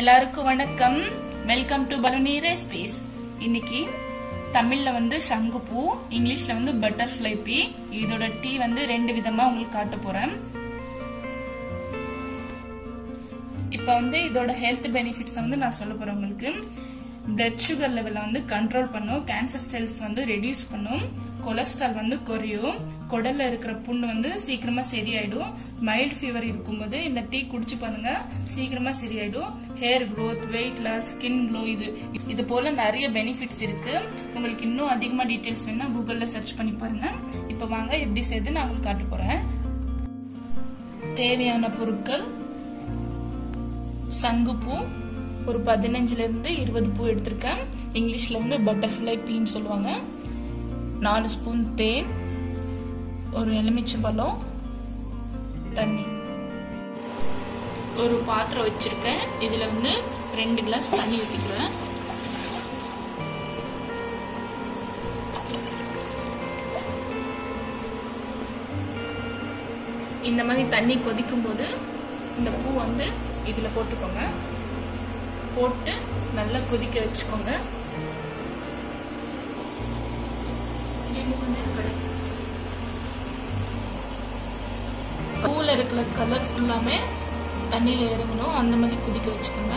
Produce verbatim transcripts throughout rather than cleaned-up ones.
எல்லாருக்கும் வணக்கம். Welcome to பலூனி ரெசிபீஸ். இன்னைக்கு தமிழ்ல வந்து சங்கு பூ, இங்கிலீஷ்ல வந்து பட்டர்ஃப்ளை பீ. இதோட டீ வந்து ரெண்டு விதமா உங்களுக்கு காட்ட போறேன். இப்போ வந்து இதோட ஹெல்த் பெனிஃபிட்ஸ் வந்து நான் சொல்ல போறேன் உங்களுக்கு. பிளட் சுகர் லெவலை வந்து கண்ட்ரோல் பண்ணும், கேன்சர் செல்ஸ் வந்து ரெடியூஸ் பண்ணும், கொலஸ்ட்ரால் வந்து குறையும், குடல்ல இருக்கிற புண்ணு வந்து சீக்கிரமா சரியாயிடும், மைல்ட் ஃபீவர் இருக்கும்போது இந்த டீ குடிச்சு பாருங்க, சீக்கிரமா சரியாயிடும். Hair growth, weight loss, skin glow, இது இது போல நிறைய பெனிஃபிட்ஸ் இருக்கு. உங்களுக்கு இன்னும் அதிகமா டீடைல்ஸ் வேணும்னா கூகுள்ல சர்ச் பண்ணி பாருங்க. இப்ப வாங்க எப்படி செய்து நான் உங்களுக்கு காட்ட போறேன். தேவையான பொருட்கள்: சங்குப்பூ ஒரு பதினஞ்சுல இருந்து இருபது பூ எடுத்திருக்கேன். இங்கிலீஷ்ல வந்து பட்டர்ஃப்ளை பீன்னு சொல்லுவாங்க. நாலு ஸ்பூன் தேன், ஒரு எலுமிச்சம்பழம், தண்ணி. ஒரு பாத்திரம் வச்சிருக்கேன், இதுல வந்து ரெண்டு கிளாஸ் தண்ணி ஊத்திக்கிறேன். இந்த மாதிரி தண்ணி கொதிக்கும் போது இந்த பூ வந்து இதுல போட்டுக்கோங்க. போட்டு நல்லா கொதிக்க வச்சுக்கோங்க. பூல இருக்கிற கலர் ஃபுல்லாமே தண்ணியில இறங்கணும், அந்த மாதிரி கொதிக்க வச்சுக்கோங்க.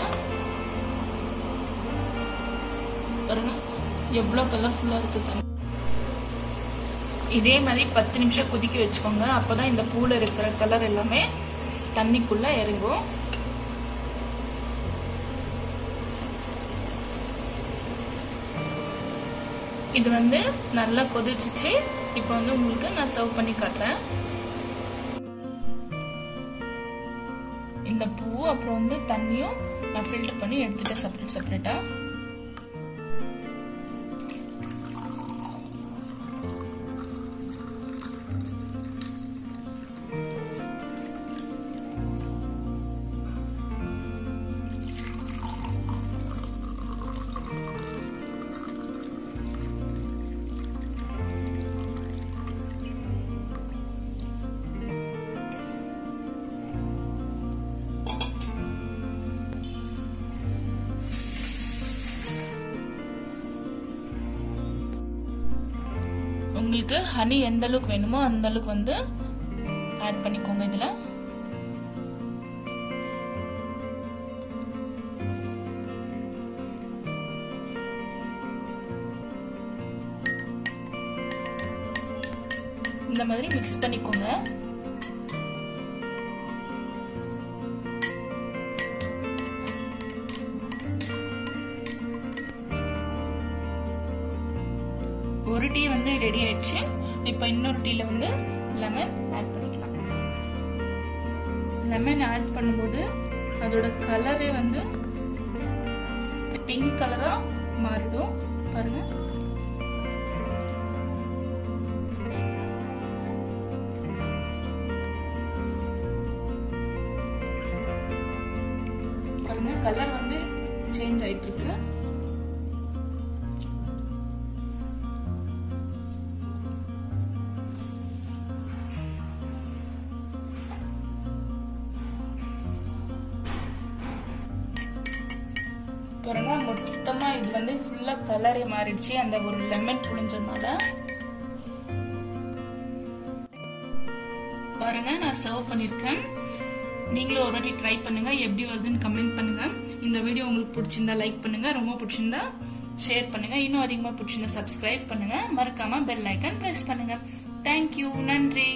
பாருங்க எவ்வளவு கலர்ஃபுல்லா இருக்கு தண்ணி. இதே மாதிரி பத்து நிமிஷம் கொதிக்க வச்சுக்கோங்க. அப்பதான் இந்த பூல இருக்கிற கலர் எல்லாமே தண்ணிக்குள்ள இறங்கும். இது வந்து நல்லா கொதிச்சிச்சு. இப்போ வந்து உங்களுக்கு நான் சர்வ் பண்ணி காட்டுறேன். இந்த பூ அப்புறம் வந்து தண்ணியும் நான் ஃபில்டர் பண்ணி எடுத்துட்டேன் செப்பரேட் செப்பரேட்டா. உங்களுக்கு ஹனி எந்த அளவுக்கு வேணுமோ அந்த அளவுக்கு வந்து ஆட் பண்ணிக்கோங்க. இதுல இந்த மாதிரி மிக்ஸ் பண்ணிக்கோங்க. ஒரு டீ வந்து ரெடி ஆயிடுச்சு. இப்போ இன்னொரு டீல வந்து லெமன் ஆட் பண்ணிக்கலாம். லெமன் ஆட் பண்ணும்போது அதோட கலரே வந்து பிங்க் கலரா மாறிடும். பாருங்க பாருங்க கலர் வந்து சேஞ்ச் ஆயிட்டு இருக்கு. பாருங்க மொத்தமா இது வந்து ஃபுல்லா கலரே மாறிடுச்சு அந்த ஒரு லெமன் புளிஞ்சதுனால. பாருங்க நான் சர்வ் பண்ணிருக்கேன். நீங்களும் ஒரு வாட்டி ட்ரை பண்ணுங்க, எப்படி வருதுன்னு கமெண்ட் பண்ணுங்க. இந்த வீடியோ உங்களுக்கு பிடிச்சிருந்தா லைக் பண்ணுங்க, ரொம்ப பிடிச்சிருந்தா ஷேர் பண்ணுங்க, இன்னும் அதிகமா பிடிச்சிருந்தா சப்ஸ்கிரைப் பண்ணுங்க, மறக்காம பெல் ஐக்கான் பிரஸ் பண்ணுங்க. தேங்க்யூ, நன்றி.